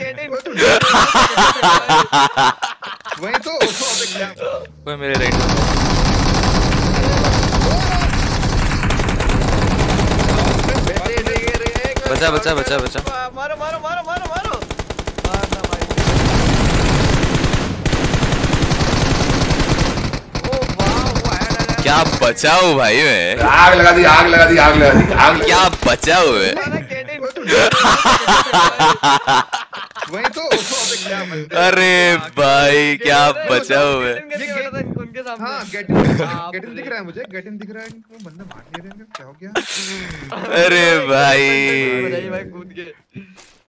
कहते हैं वही तो वो मेरे राइट बचा बचा बचा बचा मारो मारो मारो मारो मारो क्या बचाओ भाई मैं आग लगा दी आग लगा दी आग लगा दी आग क्या बचाओ मैं वही तो अरे भाई क्या बचाओ मैं उनके सामने दिख रहा है मुझे गेट इन दिख रहा है बंदा मार दे रहे हैं क्या हो गया अरे भाई भाई कूद गए